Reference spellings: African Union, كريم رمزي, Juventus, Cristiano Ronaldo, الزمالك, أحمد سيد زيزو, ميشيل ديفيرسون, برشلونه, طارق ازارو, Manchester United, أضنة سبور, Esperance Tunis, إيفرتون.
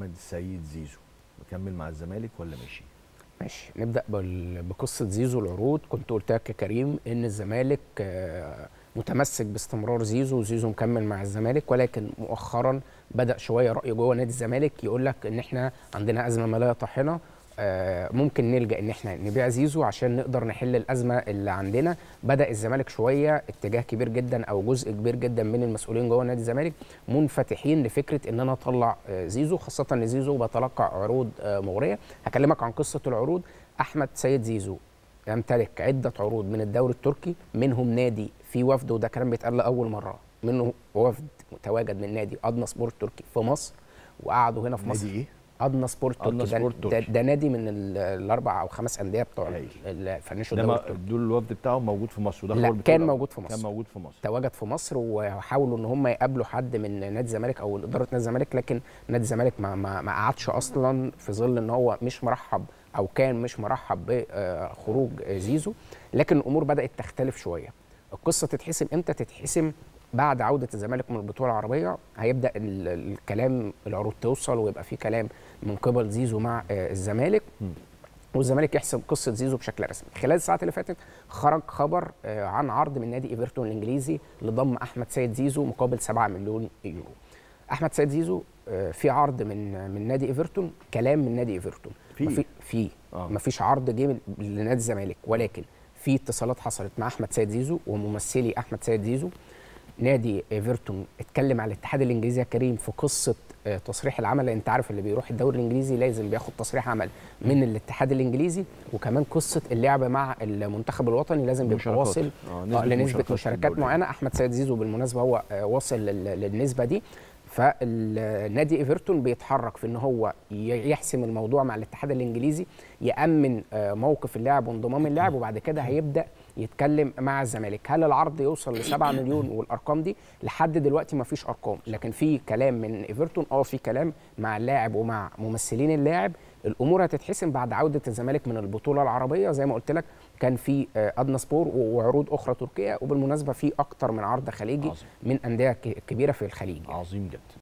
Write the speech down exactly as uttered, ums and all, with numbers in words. أحمد سيد زيزو مكمل مع الزمالك ولا ماشي؟ ماشي. نبدأ بقصة زيزو. العروض كنت قلت لك يا كريم إن الزمالك متمسك باستمرار زيزو وزيزو مكمل مع الزمالك، ولكن مؤخرا بدأ شوية رأي جوه نادي الزمالك يقول لك إن إحنا عندنا أزمة مالية طاحنة، ممكن نلجأ إن إحنا نبيع زيزو عشان نقدر نحل الأزمة اللي عندنا. بدأ الزمالك شوية اتجاه كبير جدا أو جزء كبير جدا من المسؤولين جوه نادي الزمالك منفتحين لفكرة إن أنا أطلع زيزو، خاصة إن زيزو بتلقى عروض مغرية. هكلمك عن قصة العروض. أحمد سيد زيزو يمتلك عدة عروض من الدوري التركي، منهم نادي في وفد، وده كلام بيتقال لأول مرة، منه وفد متواجد من نادي أضنة سبور التركي في مصر وقعدوا هنا في مصر. نادي إيه؟ أضنة سبور التركي. ده نادي من الأربع أو خمس أندية بتوع الفنيشو الدوري التركي. دول الوفد بتاعهم موجود في مصر؟ لا، كان موجود في مصر. كان موجود في مصر. تواجد في مصر وحاولوا إن هم يقابلوا حد من نادي الزمالك أو إدارة نادي الزمالك، لكن نادي الزمالك ما ما ما قعدش أصلاً، في ظل إن هو مش مرحب أو كان مش مرحب بخروج زيزو. لكن الأمور بدأت تختلف شوية. القصة تتحسم إمتى؟ تتحسم بعد عودة الزمالك من البطولة العربية. هيبدأ الكلام، العروض توصل ويبقى في كلام من قبل زيزو مع الزمالك، والزمالك يحسم قصة زيزو بشكل رسمي. خلال الساعات اللي فاتت خرج خبر عن عرض من نادي إيفرتون الإنجليزي لضم أحمد سيد زيزو مقابل سبعة مليون يورو. أحمد سيد زيزو في عرض من من نادي إيفرتون، كلام من نادي إيفرتون، في في آه. مفيش عرض جه لنادي الزمالك، ولكن في اتصالات حصلت مع أحمد سيد زيزو وممثلي أحمد سيد زيزو. نادي إيفرتون اتكلم على الاتحاد الانجليزي يا كريم في قصه تصريح العمل، لان انت عارف اللي بيروح الدوري الانجليزي لازم بياخد تصريح عمل من الاتحاد الانجليزي، وكمان قصه اللعبه مع المنتخب الوطني لازم بيبقى واصل آه نسبة آه لنسبه مشاركات معينه. احمد سيد زيزو بالمناسبه هو واصل للنسبه دي. فالنادي إيفرتون بيتحرك في ان هو يحسم الموضوع مع الاتحاد الانجليزي، يامن موقف اللاعب وانضمام اللاعب، وبعد كده هيبدا يتكلم مع الزمالك. هل العرض يوصل ل سبعة مليون والارقام دي؟ لحد دلوقتي ما فيش ارقام، لكن في كلام من إيفرتون، اه في كلام مع اللاعب ومع ممثلين اللاعب. الامور هتتحسم بعد عوده الزمالك من البطوله العربيه. زي ما قلت لك كان في أضنة سبور وعروض اخرى تركيه، وبالمناسبه في اكتر من عرض خليجي عظيم من انديه كبيره في الخليج. عظيم جدا.